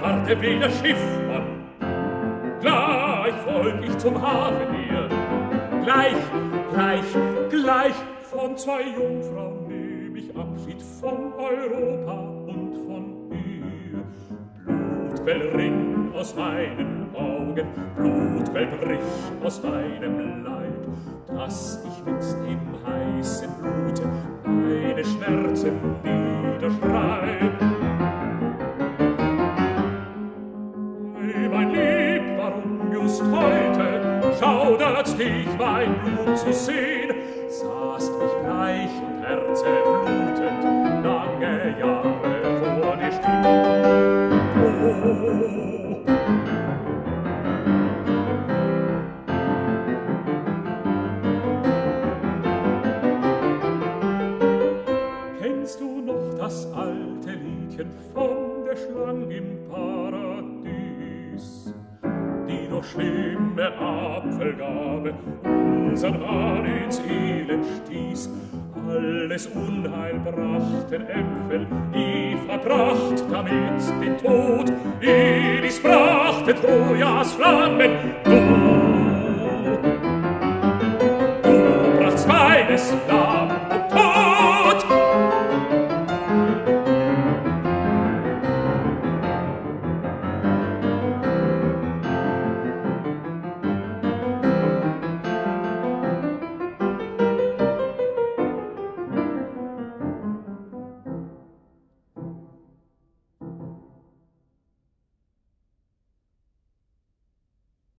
warte, will das Schiff von. Gleich folg ich zum Hafen her. Gleich von zwei Jungfrauen nehm ich Abschied von Europa und von ihr. Blutquell rinnt aus meinen Augen, Blutquell bricht aus meinem Leib, dass ich mit dem heißen Blute meine Schmerzen niederschreib. Mein Lieb, warum just heute schaudert dich mein Blut zu sehen? Sahst mich bleich und herzeblutend lange Jahre vor dir stehen. Oh. Kennst du noch das alte Liedchen von der Schlang im Paradies? Die noch schlimme Apfelgabe unsern Hahn ins Elend stieß. Alles Unheil brachten Äpfel, Eva bracht damit den Tod, Elis brachte Trojas Flammen. Du brachtst meines Flammen.